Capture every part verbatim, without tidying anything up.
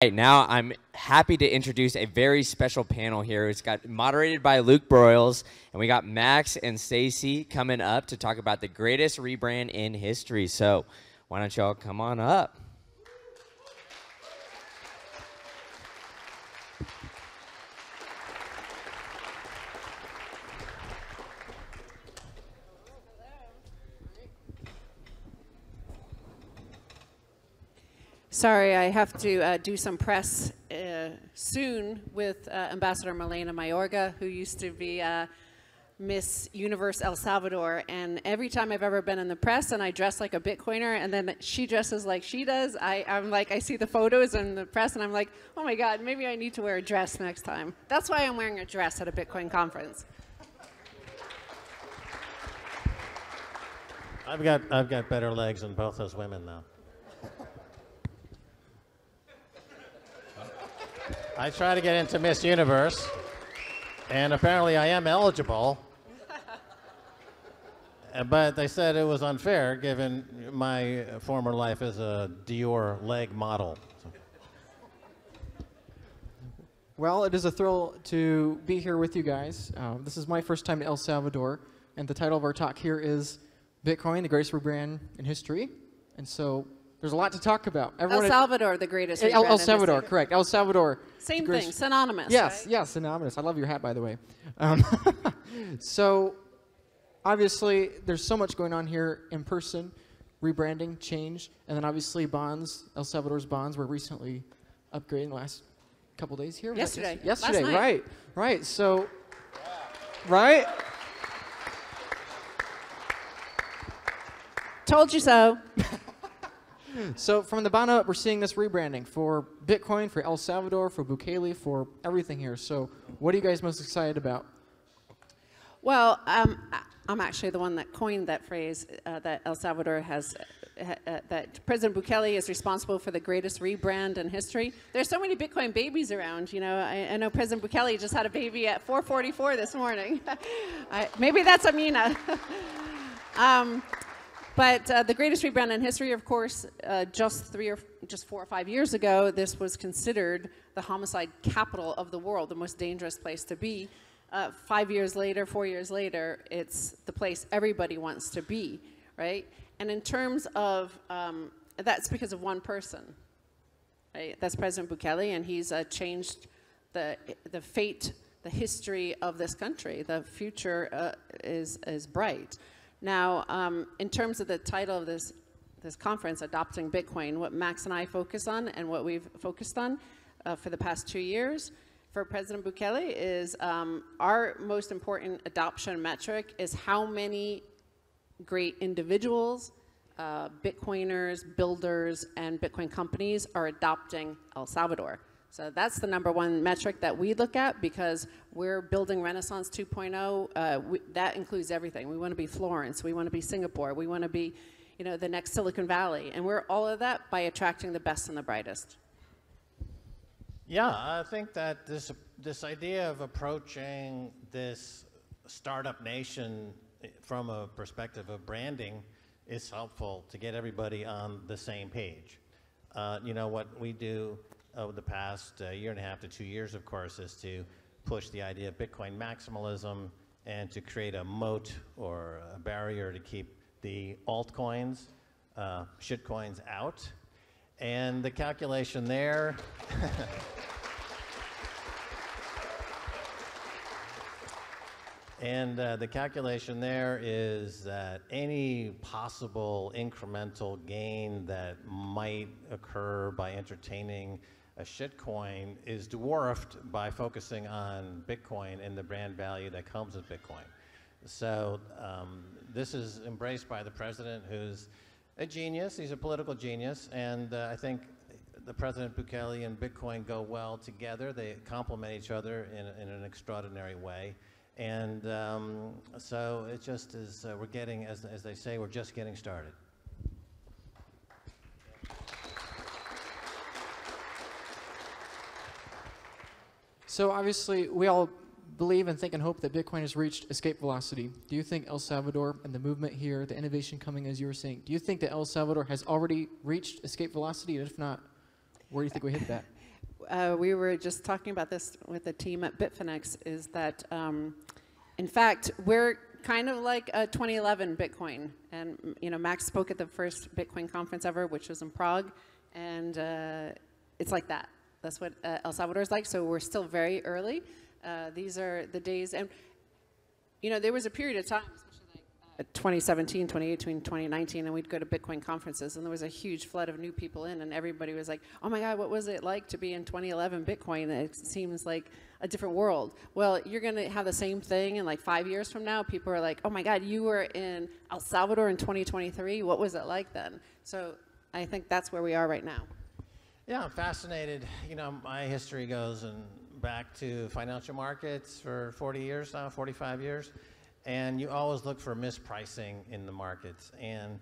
Right now, I'm happy to introduce a very special panel here. It's got moderated by Luke Broyles, and we got Max and Stacy coming up to talk about the greatest rebrand in history. So why don't y'all come on up? Sorry, I have to uh, do some press uh, soon with uh, Ambassador Milena Mayorga, who used to be uh, Miss Universe El Salvador. And every time I've ever been in the press and I dress like a Bitcoiner and then she dresses like she does, I, I'm like, I see the photos in the press and I'm like, oh my God, maybe I need to wear a dress next time. That's why I'm wearing a dress at a Bitcoin conference. I've got, I've got better legs than both those women, though. I try to get into Miss Universe, and apparently I am eligible, but they said it was unfair given my former life as a Dior leg model. Well, it is a thrill to be here with you guys. Uh, this is my first time to El Salvador, and the title of our talk here is Bitcoin, the greatest rebrand in history, and so there's a lot to talk about. Everyone El Salvador, the greatest. El, El Salvador, correct. El Salvador. Same thing, synonymous. Yes, right? Yes, synonymous. I love your hat, by the way. Um, so, obviously, there's so much going on here in person, rebranding, change, and then obviously bonds. El Salvador's bonds were recently upgraded in the last couple days here. Yesterday. Right? Yesterday, Last right, right. So, yeah. Right. Told you so. So from the bottom up, we're seeing this rebranding for Bitcoin, for El Salvador, for Bukele, for everything here. So what are you guys most excited about? Well, um, I'm actually the one that coined that phrase uh, that El Salvador has, uh, uh, that President Bukele is responsible for the greatest rebrand in history. There's so many Bitcoin babies around, you know. I, I know President Bukele just had a baby at four forty-four this morning. I, maybe that's Amina. um, But uh, the greatest rebrand in history, of course, uh, just three or just four or five years ago, this was considered the homicide capital of the world, the most dangerous place to be. Uh, five years later, four years later, it's the place everybody wants to be, right? And in terms of, um, that's because of one person, right? That's President Bukele, and he's uh, changed the, the fate, the history of this country. The future uh, is, is bright. Now, um, in terms of the title of this, this conference, Adopting Bitcoin, what Max and I focus on and what we've focused on uh, for the past two years for President Bukele is um, our most important adoption metric is how many great individuals, uh, Bitcoiners, builders, and Bitcoin companies are adopting El Salvador. So that's the number one metric that we look at because we're building Renaissance two point oh. Uh, we, that includes everything. We want to be Florence. We want to be Singapore. We want to be, you know, the next Silicon Valley. And we're all of that by attracting the best and the brightest. Yeah, I think that this, this idea of approaching this startup nation from a perspective of branding is helpful to get everybody on the same page. Uh, you know, what we do over the past uh, year and a half to two years, of course, is to push the idea of Bitcoin maximalism and to create a moat or a barrier to keep the altcoins, uh, shitcoins out. And the calculation there, and uh, the calculation there is that any possible incremental gain that might occur by entertaining a shitcoin is dwarfed by focusing on Bitcoin and the brand value that comes with Bitcoin. So um, this is embraced by the president, who's a genius. He's a political genius, and uh, I think the President Bukele and Bitcoin go well together. They complement each other in, in an extraordinary way. And um, so it just is, uh, we're getting, as, as they say, we're just getting started. So obviously, we all believe and think and hope that Bitcoin has reached escape velocity. Do you think El Salvador and the movement here, the innovation coming, as you were saying, do you think that El Salvador has already reached escape velocity? And if not, where do you think we hit that? uh, we were just talking about this with the team at Bitfinex, is that, um, in fact, we're kind of like a twenty eleven Bitcoin. And, you know, Max spoke at the first Bitcoin conference ever, which was in Prague, and uh, it's like that. That's what uh, El Salvador is like, so we're still very early. Uh, these are the days, and, you know, there was a period of time, especially like uh, twenty seventeen, twenty eighteen, twenty nineteen, and we'd go to Bitcoin conferences, and there was a huge flood of new people in, and everybody was like, oh my God, what was it like to be in twenty eleven Bitcoin? It seems like a different world. Well, you're gonna have the same thing in like five years from now. People are like, oh my God, you were in El Salvador in twenty twenty-three, what was it like then? So I think that's where we are right now. Yeah, I'm fascinated. You know, my history goes and back to financial markets for forty years now, forty-five years, and you always look for mispricing in the markets. And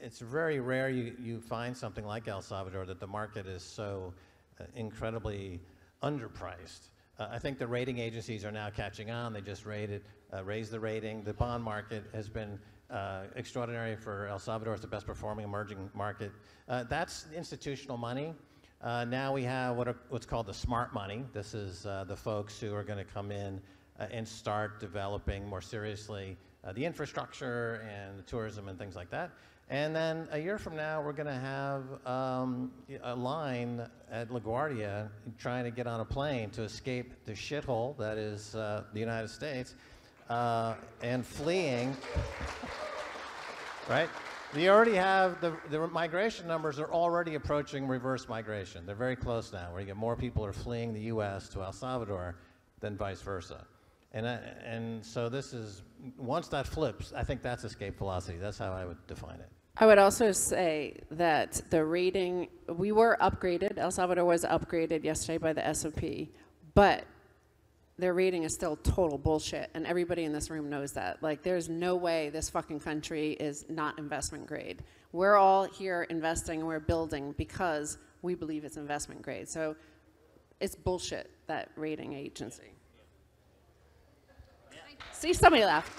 it's very rare you, you find something like El Salvador that the market is so uh, incredibly underpriced. Uh, I think the rating agencies are now catching on. They just rated, uh, raised the rating. The bond market has been Uh, extraordinary for El Salvador. It's the best performing emerging market. Uh, that's institutional money. Uh, now we have what are, what's called the smart money. This is uh, the folks who are going to come in uh, and start developing more seriously uh, the infrastructure and the tourism and things like that. And then a year from now, we're going to have um, a line at LaGuardia trying to get on a plane to escape the shithole that is uh, the United States. Uh, and fleeing, right? We already have, the, the migration numbers are already approaching reverse migration. They're very close now, where you get more people are fleeing the U S to El Salvador than vice versa. And, I, and so this is, once that flips, I think that's escape velocity. That's how I would define it. I would also say that the rating, we were upgraded. El Salvador was upgraded yesterday by the S and P, but their rating is still total bullshit, and everybody in this room knows that. Like, there's no way this fucking country is not investment grade. We're all here investing and we're building because we believe it's investment grade. So it's bullshit, that rating agency. Yeah. See, somebody laughed.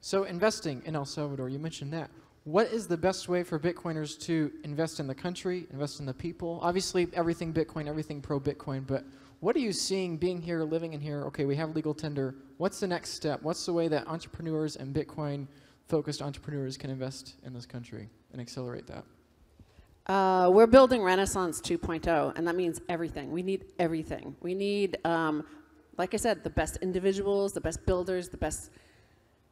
So investing in El Salvador, you mentioned that. What is the best way for Bitcoiners to invest in the country, invest in the people? Obviously, everything Bitcoin, everything pro-Bitcoin, but what are you seeing being here, living in here? Okay, we have legal tender. What's the next step? What's the way that entrepreneurs and Bitcoin-focused entrepreneurs can invest in this country and accelerate that? Uh, we're building Renaissance two point oh, and that means everything. We need everything. We need, um, like I said, the best individuals, the best builders, the best...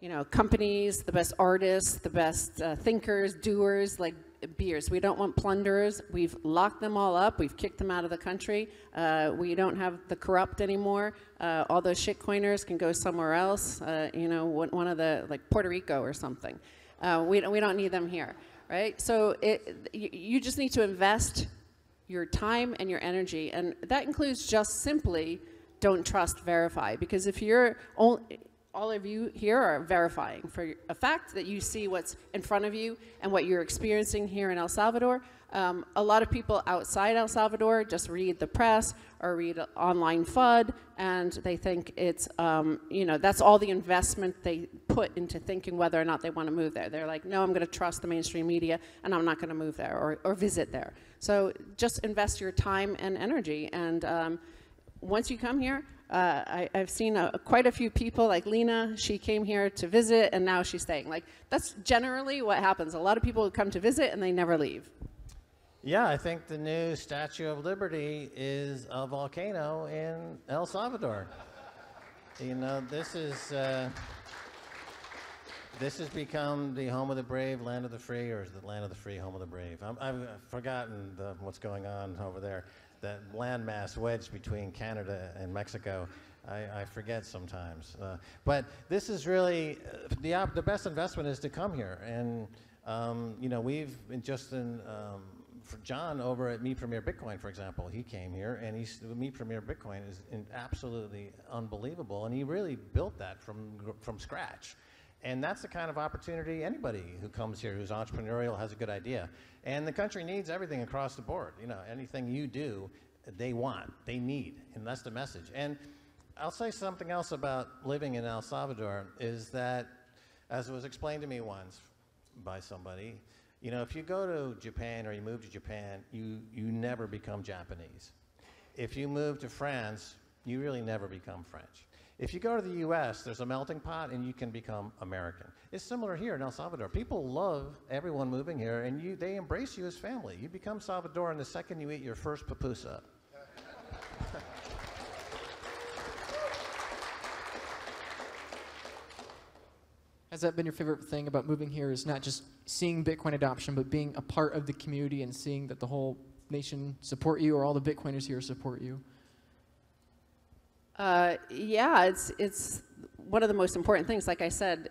you know, companies, the best artists, the best uh, thinkers, doers, like beers. We don't want plunderers. We've locked them all up. We've kicked them out of the country. Uh, we don't have the corrupt anymore. Uh, all those shitcoiners can go somewhere else, uh, you know, one of the, like Puerto Rico or something. Uh, we, we don't need them here, right? So it, you just need to invest your time and your energy. And that includes just simply don't trust, verify. Because if you're only... all of you here are verifying for a fact that you see what's in front of you and what you're experiencing here in El Salvador. Um, a lot of people outside El Salvador just read the press or read online FUD, and they think it's, um, you know, that's all the investment they put into thinking whether or not they want to move there. They're like, no, I'm going to trust the mainstream media, and I'm not going to move there or, or visit there. So just invest your time and energy. And um, once you come here, Uh, I, I've seen a, quite a few people, like Lena, she came here to visit and now she's staying. Like, that's generally what happens. A lot of people come to visit and they never leave. Yeah, I think the new Statue of Liberty is a volcano in El Salvador. You know, this is, uh, this has become the home of the brave, land of the free, or is the land of the free, home of the brave? I'm, I've forgotten the, what's going on over there. That landmass wedge between Canada and Mexico, I, I forget sometimes. Uh, but this is really, uh, the, op the best investment is to come here. And, um, you know, we've been just in, um, for John over at Me Premier Bitcoin, for example, he came here and he's, Me Premier Bitcoin is in absolutely unbelievable. And he really built that from, from scratch. And that's the kind of opportunity anybody who comes here who's entrepreneurial has a good idea. And the country needs everything across the board. You know, anything you do, they want, they need, and that's the message. And I'll say something else about living in El Salvador is that, as was explained to me once by somebody, You know, if you go to Japan or you move to Japan, you, you never become Japanese. If you move to France, you really never become French. If you go to the U S, there's a melting pot and you can become American. It's similar here in El Salvador. People love everyone moving here and you, they embrace you as family. You become Salvadoran the second you eat your first pupusa. Has that been your favorite thing about moving here, is not just seeing Bitcoin adoption, but being a part of the community and seeing that the whole nation support you, or all the Bitcoiners here support you? Uh, yeah, it's, it's one of the most important things. Like I said,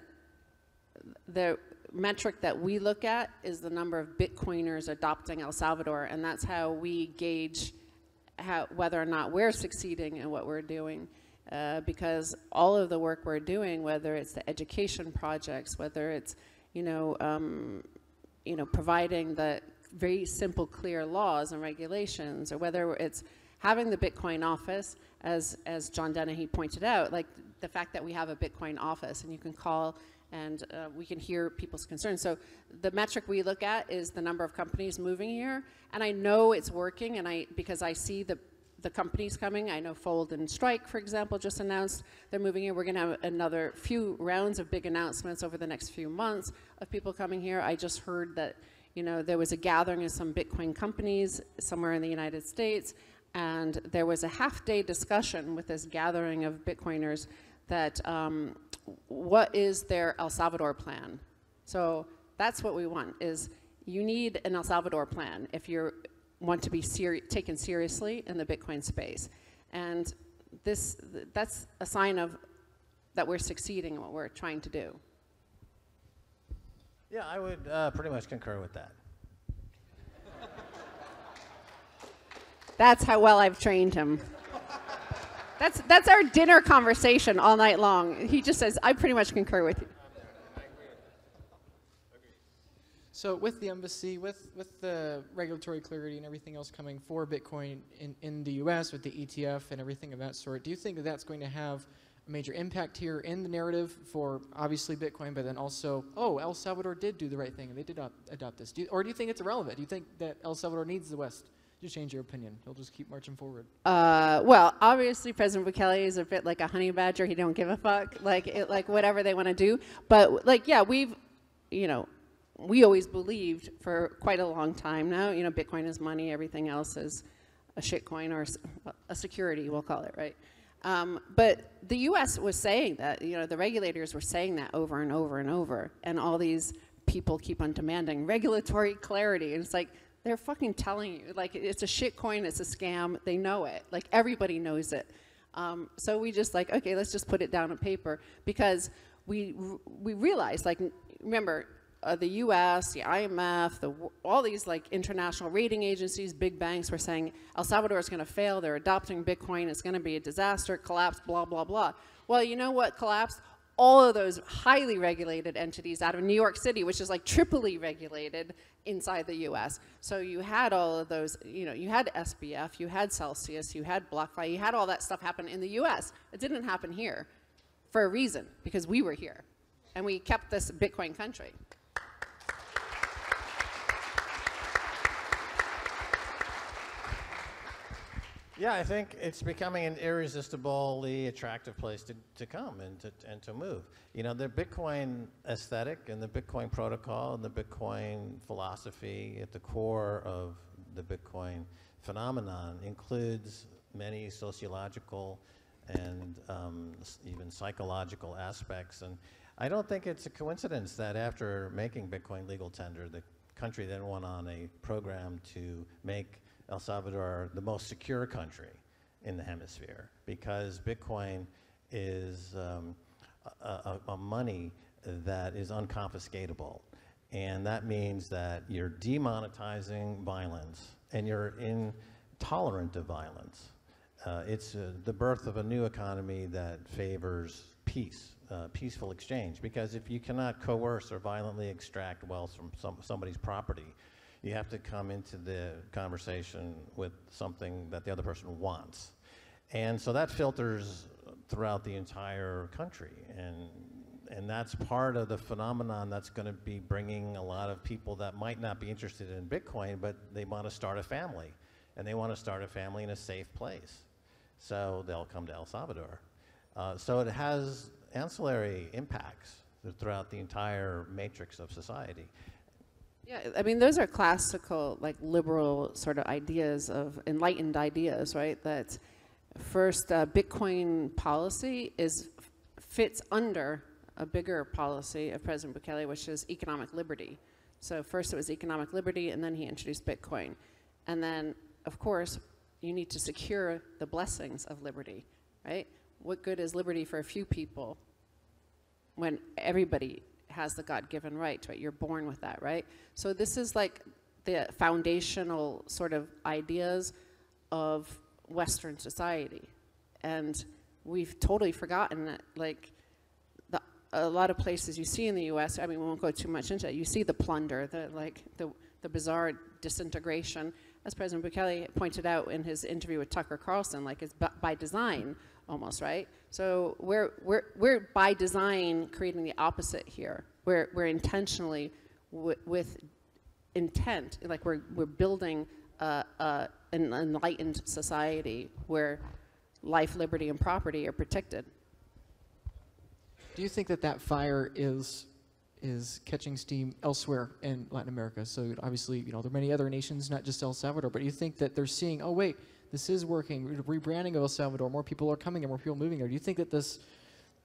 the metric that we look at is the number of Bitcoiners adopting El Salvador, and that's how we gauge how, whether or not we're succeeding in what we're doing. Uh, because all of the work we're doing, whether it's the education projects, whether it's, you know, um, you know, providing the very simple, clear laws and regulations, or whether it's having the Bitcoin office, as, as John Dennehy pointed out, like the fact that we have a Bitcoin office and you can call and uh, we can hear people's concerns. So the metric we look at is the number of companies moving here. And I know it's working, and I, because I see the the companies coming. I know Fold and Strike, for example, just announced they're moving here. We're going to have another few rounds of big announcements over the next few months of people coming here. I just heard that, you know, there was a gathering of some Bitcoin companies somewhere in the United States, and there was a half-day discussion with this gathering of Bitcoiners that um, what is their El Salvador plan? So that's what we want, is you need an El Salvador plan if you're want to be seri taken seriously in the Bitcoin space. And this, that's a sign of that we're succeeding in what we're trying to do. Yeah, I would uh, pretty much concur with that. That's how well I've trained him. That's, that's our dinner conversation all night long. He just says, I pretty much concur with you. So with the embassy, with, with the regulatory clarity and everything else coming for Bitcoin in, in the U S, with the E T F and everything of that sort, do you think that that's going to have a major impact here in the narrative for obviously Bitcoin, but then also, oh, El Salvador did do the right thing and they did not adopt this? Do you, or do you think it's irrelevant? Do you think that El Salvador needs the West? Just change your opinion. He'll just keep marching forward. Uh, well, obviously, President Bukele is a bit like a honey badger. He don't give a fuck. Like, it, like whatever they want to do. But like, yeah, we've, you know, we always believed for quite a long time now, you know, Bitcoin is money, everything else is a shitcoin or a security, we'll call it, right? Um, but the U S was saying that, you know, the regulators were saying that over and over and over, and all these people keep on demanding regulatory clarity, and it's like, they're fucking telling you, like, it's a shitcoin, it's a scam, they know it, like, everybody knows it. Um, so we just like, okay, let's just put it down on paper, because we, we realized, like, remember, Uh, the U S, the I M F, the, all these like international rating agencies, big banks were saying El Salvador is going to fail, they're adopting Bitcoin, it's going to be a disaster, collapse, blah, blah, blah. Well, you know what collapsed? All of those highly regulated entities out of New York City, which is like triply regulated inside the U S. So you had all of those, you know, you had S B F, you had Celsius, you had BlockFi, you had all that stuff happen in the U S. It didn't happen here for a reason, because we were here and we kept this Bitcoin country. Yeah, I think it's becoming an irresistibly attractive place to, to come and to, and to move. You know, the Bitcoin aesthetic and the Bitcoin protocol and the Bitcoin philosophy at the core of the Bitcoin phenomenon includes many sociological and um, even psychological aspects. And I don't think it's a coincidence that after making Bitcoin legal tender, the country then went on a program to make El Salvador the most secure country in the hemisphere, because Bitcoin is um, a, a money that is unconfiscatable. And that means that you're demonetizing violence and you're intolerant of violence. Uh, it's uh, the birth of a new economy that favors peace, uh, peaceful exchange, because if you cannot coerce or violently extract wealth from some, somebody's property, you have to come into the conversation with something that the other person wants. And so that filters throughout the entire country. And and that's part of the phenomenon that's going to be bringing a lot of people that might not be interested in Bitcoin, but they want to start a family, and they want to start a family in a safe place. So they'll come to El Salvador. Uh, so it has ancillary impacts throughout the entire matrix of society. Yeah, I mean, those are classical, like, liberal sort of ideas of enlightened ideas, right? That first, uh, Bitcoin policy is fits under a bigger policy of President Bukele, which is economic liberty. So first it was economic liberty, and then he introduced Bitcoin. And then, of course, you need to secure the blessings of liberty, right? What good is liberty for a few people when everybody has the God-given right to it? You're born with that, right? So this is like the foundational sort of ideas of Western society. And we've totally forgotten that, like, the, a lot of places you see in the U S, I mean, we won't go too much into it, you see the plunder, the, like, the, the bizarre disintegration. As President Bukele pointed out in his interview with Tucker Carlson, like, it's by design, almost, right? So we're, we're, we're by design creating the opposite here. We're, we're intentionally, w with intent, like, we're, we're building uh, uh, an enlightened society where life, liberty, and property are protected. Do you think that that fire is is catching steam elsewhere in Latin America? So obviously, you know, there are many other nations, not just El Salvador, but you think that they're seeing, oh wait, this is working, rebranding of El Salvador, more people are coming and more people moving there. Do you think that this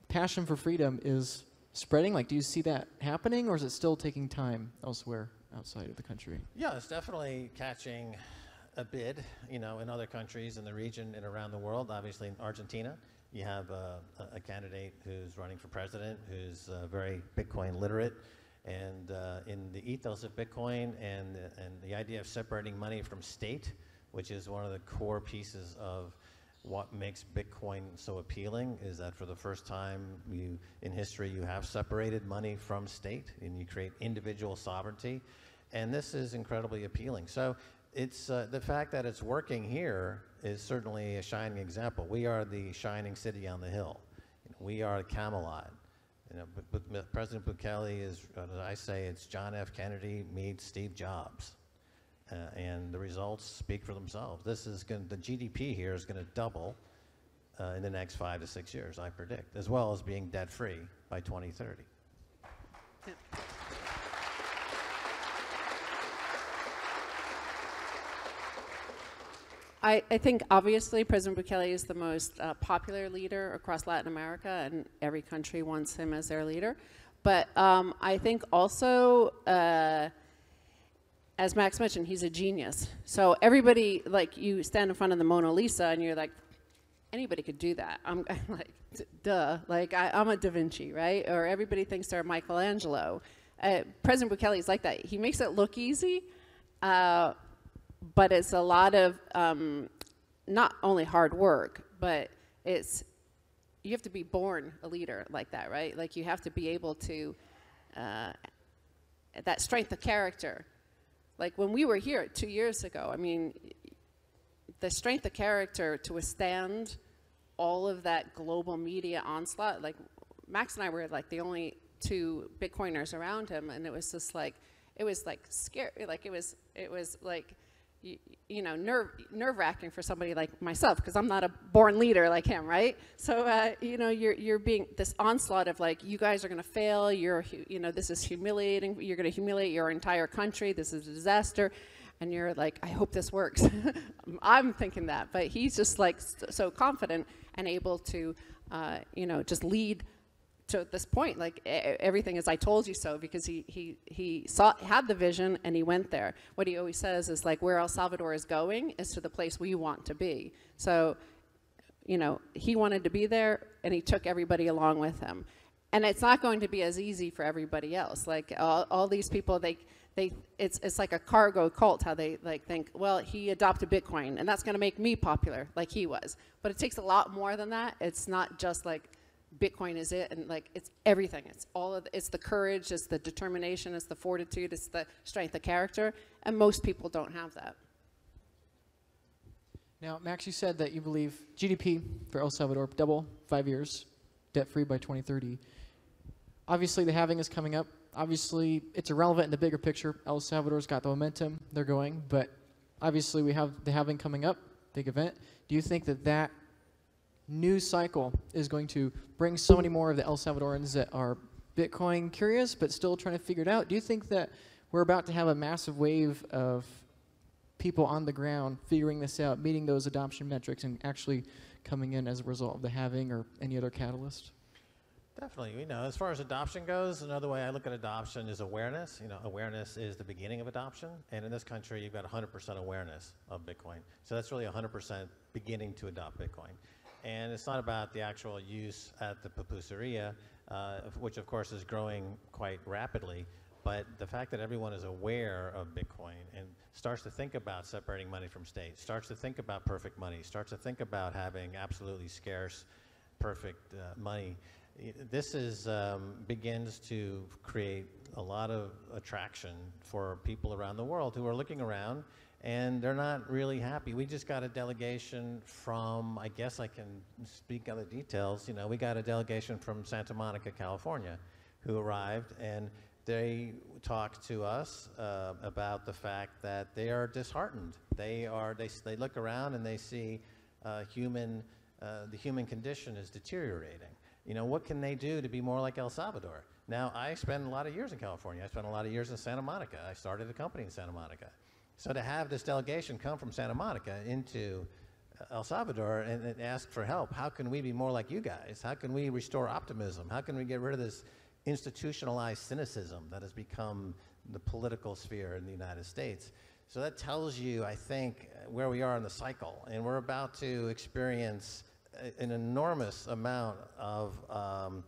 passion for freedom is spreading? Like, do you see that happening, or is it still taking time elsewhere outside of the country? Yeah, it's definitely catching a bid, you know, in other countries in the region and around the world. Obviously in Argentina, you have a, a candidate who's running for president who's uh, very Bitcoin literate, and uh, in the ethos of Bitcoin and, and the idea of separating money from state, which is one of the core pieces of what makes Bitcoin so appealing, is that for the first time you, in history, you have separated money from state and you create individual sovereignty. And this is incredibly appealing. So it's uh, the fact that it's working here is certainly a shining example. We are the shining city on the hill. You know, we are Camelot. You know, but, but President Bukele is, uh, I say, it's John F. Kennedy meets Steve Jobs. Uh, and the results speak for themselves. This is going, the G D P here is going to double uh, in the next five to six years, I predict, as well as being debt-free by twenty thirty. Yeah. I, I think obviously President Bukele is the most uh, popular leader across Latin America, and every country wants him as their leader. But um, I think also, uh, as Max mentioned, he's a genius. So everybody, like, you stand in front of the Mona Lisa and you're like, anybody could do that. I'm like, duh, like I, I'm a Da Vinci, right? Or everybody thinks they're Michelangelo. Uh, President Bukele is like that. He makes it look easy, uh, but it's a lot of um, not only hard work, but it's, you have to be born a leader like that, right? Like, you have to be able to, uh, that strength of character. Like, when we were here two years ago, I mean, the strength of character to withstand all of that global media onslaught, like, Max and I were, like, the only two Bitcoiners around him, and it was just, like, it was, like, scary, like, it was, it was, like, you, you know, nerve, nerve-wracking for somebody like myself, because I'm not a born leader like him, right? So, uh, you know, you're, you're being, this onslaught of, like, you guys are going to fail, you're, you know, this is humiliating, you're going to humiliate your entire country, this is a disaster, and you're like, I hope this works. I'm thinking that, but he's just, like, so confident and able to, uh, you know, just lead to this point, like, everything is I told you so, because he, he, he saw, had the vision and he went there. What he always says is, like, where El Salvador is going is to the place we want to be. So, you know, he wanted to be there and he took everybody along with him. And it's not going to be as easy for everybody else. Like, all, all these people, they, they, it's, it's like a cargo cult, how they, like, think, well, he adopted Bitcoin and that's gonna make me popular like he was. But it takes a lot more than that. It's not just like, Bitcoin is it, and, like, it's everything. It's all of, it's the courage, it's the determination, it's the fortitude, it's the strength of character, and most people don't have that. Now, Max, you said that you believe G D P for El Salvador double five years, debt-free by twenty thirty. Obviously, the halving is coming up. Obviously, it's irrelevant in the bigger picture. El Salvador's got the momentum. They're going. But obviously, we have the halving coming up, big event. Do you think that that news cycle is going to bring so many more of the El Salvadorans that are Bitcoin curious but still trying to figure it out? Do you think that we're about to have a massive wave of people on the ground figuring this out, meeting those adoption metrics, and actually coming in as a result of the halving or any other catalyst? Definitely. You know, as far as adoption goes, another way I look at adoption is awareness. You know, awareness is the beginning of adoption. And in this country, you've got one hundred percent awareness of Bitcoin. So that's really one hundred percent beginning to adopt Bitcoin. And it's not about the actual use at the pupuseria, uh, which, of course, is growing quite rapidly. But the fact that everyone is aware of Bitcoin and starts to think about separating money from state, starts to think about perfect money, starts to think about having absolutely scarce, perfect uh, money, this is um, begins to create a lot of attraction for people around the world who are looking around and they're not really happy. We just got a delegation from, I guess I can speak other details, you know, we got a delegation from Santa Monica, California, who arrived, and they talked to us uh, about the fact that they are disheartened. They are, they, they look around and they see uh, human, uh, the human condition is deteriorating. You know, what can they do to be more like El Salvador? Now, I spent a lot of years in California. I spent a lot of years in Santa Monica. I started a company in Santa Monica. So to have this delegation come from Santa Monica into El Salvador and, and ask for help, how can we be more like you guys? How can we restore optimism? How can we get rid of this institutionalized cynicism that has become the political sphere in the United States? So that tells you, I think, where we are in the cycle. And we're about to experience an enormous amount of um,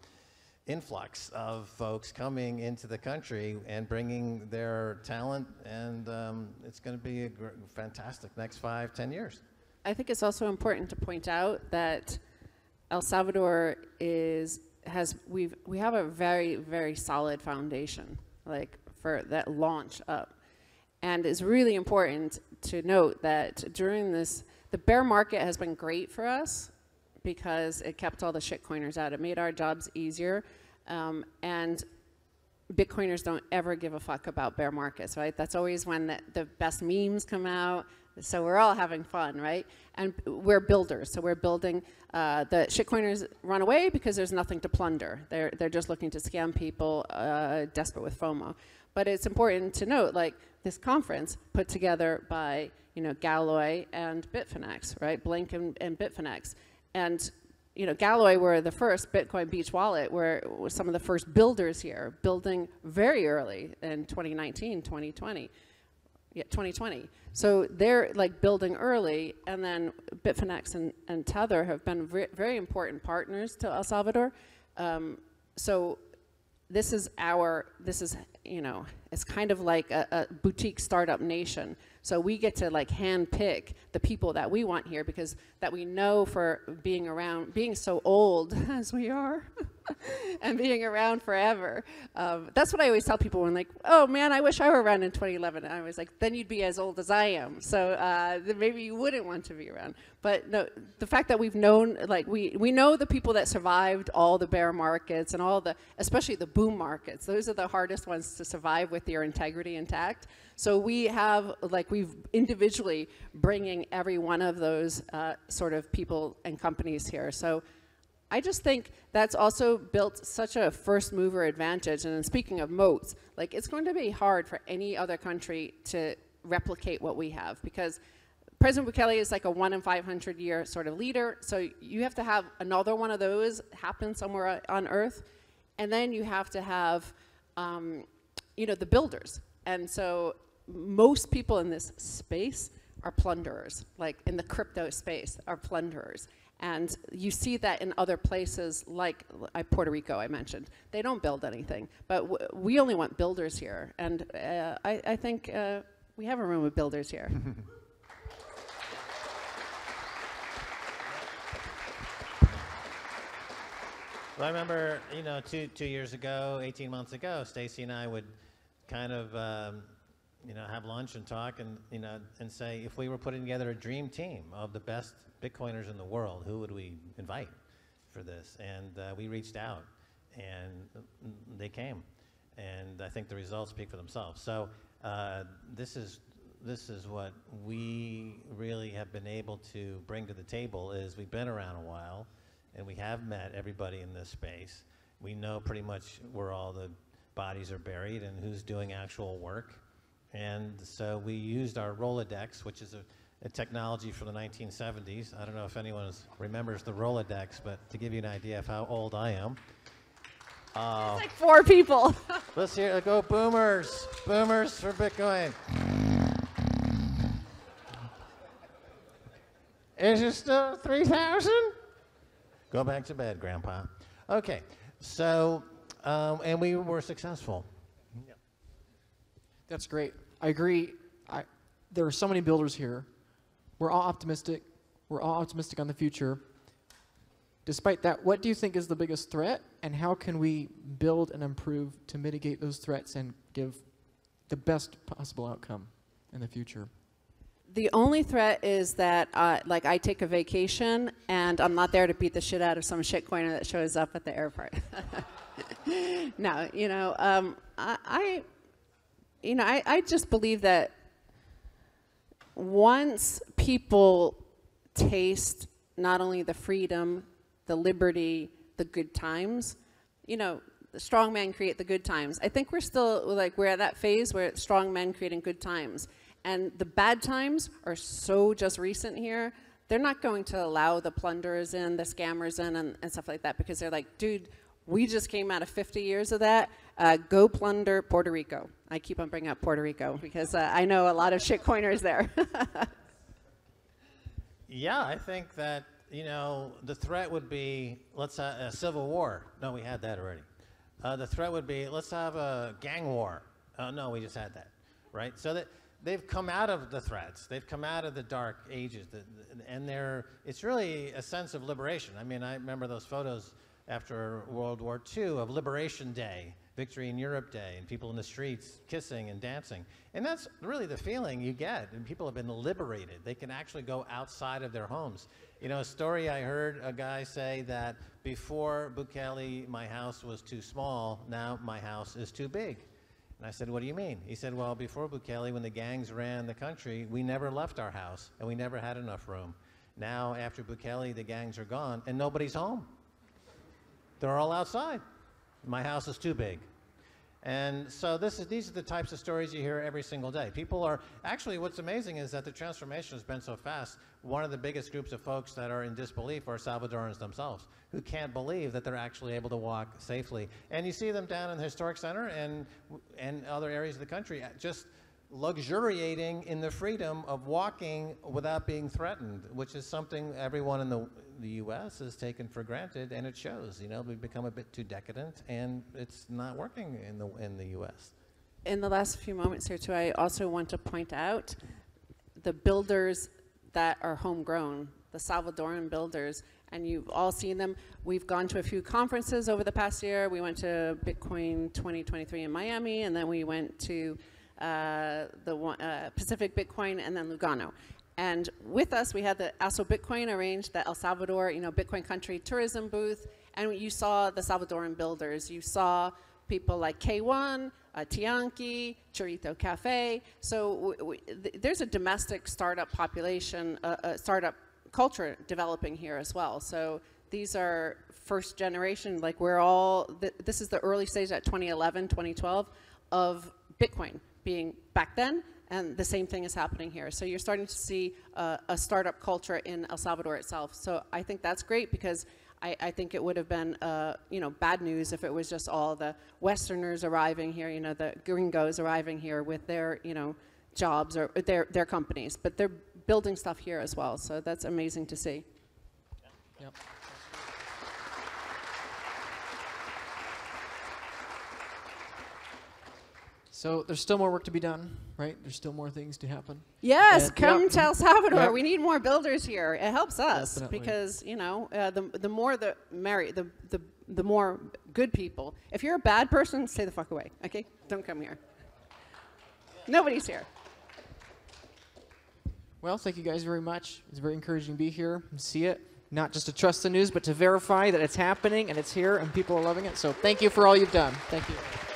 influx of folks coming into the country and bringing their talent, and um, it's going to be a fantastic next five, ten years. I think it's also important to point out that El Salvador is has we've we have a very very solid foundation, like for that launch up, and it's really important to note that during this the bear market has been great for us, because it kept all the shitcoiners out. It made our jobs easier. Um, and Bitcoiners don't ever give a fuck about bear markets, right? That's always when the, the best memes come out. So we're all having fun, right? And we're builders, so we're building. Uh, the shitcoiners run away because there's nothing to plunder. They're, they're just looking to scam people, uh, desperate with FOMO. But it's important to note, like, this conference put together by, you know, Galoy and Bitfinex, right? Blink and, and Bitfinex. And, you know, Galoy were the first, Bitcoin Beach Wallet were some of the first builders here, building very early in twenty nineteen, twenty twenty, yeah, twenty twenty. So they're like building early, and then Bitfinex and, and Tether have been very important partners to El Salvador. Um, so this is our, this is, you know, it's kind of like a, a boutique startup nation. So we get to like hand pick the people that we want here, because that we know for being around, being so old as we are and being around forever. Um, that's what I always tell people when like, oh man, I wish I were around in twenty eleven. And I was like, then you'd be as old as I am. So uh, then maybe you wouldn't want to be around. But no, the fact that we've known, like we, we know the people that survived all the bear markets and all the, especially the boom markets, those are the hardest ones to survive with your integrity intact. So we have, like we've individually bringing every one of those uh, sort of people and companies here. So I just think that's also built such a first mover advantage. And then speaking of moats, like it's going to be hard for any other country to replicate what we have, because President Bukele is like a one in five hundred year sort of leader. So you have to have another one of those happen somewhere on earth. And then you have to have, um, you know, the builders. And so most people in this space are plunderers, like in the crypto space are plunderers. And you see that in other places like uh, Puerto Rico, I mentioned. They don't build anything, but w we only want builders here. And uh, I, I think uh, we have a room of builders here. Well, I remember, you know, two, two years ago, eighteen months ago, Stacy and I would kind of, um, you know, have lunch and talk and, you know, and say, if we were putting together a dream team of the best Bitcoiners in the world, who would we invite for this? And uh, we reached out and they came. And I think the results speak for themselves. So uh, this is this is what we really have been able to bring to the table. Is we've been around a while, and we have met everybody in this space. We know pretty much where all the bodies are buried and who's doing actual work. And so we used our Rolodex, which is a, a technology from the nineteen seventies. I don't know if anyone remembers the Rolodex, but to give you an idea of how old I am. Uh, it's like four people. Let's hear, go boomers. Boomers for Bitcoin. Is it still three thousand? Go back to bed, Grandpa. Okay, so, um, and we were successful. That's great. I agree. I, there are so many builders here. We're all optimistic. We're all optimistic on the future. Despite that, what do you think is the biggest threat, and how can we build and improve to mitigate those threats and give the best possible outcome in the future? The only threat is that, uh, like, I take a vacation, and I'm not there to beat the shit out of some shitcoiner that shows up at the airport. No, you know, um, I... I You know, I, I just believe that once people taste not only the freedom, the liberty, the good times, you know, the strong men create the good times. I think we're still, like, we're at that phase where it's strong men creating good times. And the bad times are so just recent here. They're not going to allow the plunderers in, the scammers in, and, and stuff like that, because they're like, dude, we just came out of fifty years of that. Uh, go plunder Puerto Rico. I keep on bringing up Puerto Rico because uh, I know a lot of shitcoiners there. Yeah, I think that, you know, the threat would be, let's have a civil war. No, we had that already. Uh, the threat would be, let's have a gang war. Uh, no, we just had that, right? So that they've come out of the threats. They've come out of the dark ages, the, the, and they're, it's really a sense of liberation. I mean, I remember those photos after World War Two of Liberation Day, Victory in Europe Day, and people in the streets kissing and dancing. And that's really the feeling you get, and people have been liberated. They can actually go outside of their homes. You know, a story I heard a guy say that before Bukele, my house was too small, now my house is too big. And I said, what do you mean? He said, well, before Bukele, when the gangs ran the country, we never left our house, and we never had enough room. Now, after Bukele, the gangs are gone, and nobody's home. They're all outside. My house is too big. And so this is, these are the types of stories you hear every single day. People are, actually what's amazing is that the transformation has been so fast. One of the biggest groups of folks that are in disbelief are Salvadorans themselves, who can't believe that they're actually able to walk safely. And you see them down in the historic center and, and other areas of the country just luxuriating in the freedom of walking without being threatened, which is something everyone in the the U S is taken for granted, and it shows. You know, we've become a bit too decadent, and it's not working in the in the U S In the last few moments here, too, I also want to point out the builders that are homegrown, the Salvadoran builders, and you've all seen them. We've gone to a few conferences over the past year. We went to Bitcoin twenty twenty-three in Miami, and then we went to uh, the uh, Pacific Bitcoin, and then Lugano. And with us, we had the A S O Bitcoin arranged, the El Salvador, you know, Bitcoin country tourism booth. And you saw the Salvadoran builders. You saw people like K one, uh, Tianki, Churrito Cafe. So w w th there's a domestic startup population, uh, uh, startup culture developing here as well. So these are first generation, like we're all, th this is the early stage at twenty eleven, twenty twelve of Bitcoin being back then. And the same thing is happening here. So you're starting to see uh, a startup culture in El Salvador itself. So I think that's great, because I, I think it would have been uh, you know, bad news if it was just all the Westerners arriving here, you know, the gringos arriving here with their, you know, jobs or their, their companies. But they're building stuff here as well. So that's amazing to see. Yep. So there's still more work to be done, right? There's still more things to happen. Yes, and come yeah. to El Salvador. Yep. We need more builders here. It helps us. Definitely. Because, you know, uh, the the more the merry, the the the more good people. If you're a bad person, stay the fuck away. Okay, don't come here. Nobody's here. Well, thank you guys very much. It's very encouraging to be here and see it. not just to trust the news, but to verify that it's happening and it's here and people are loving it. So thank you for all you've done. Thank you.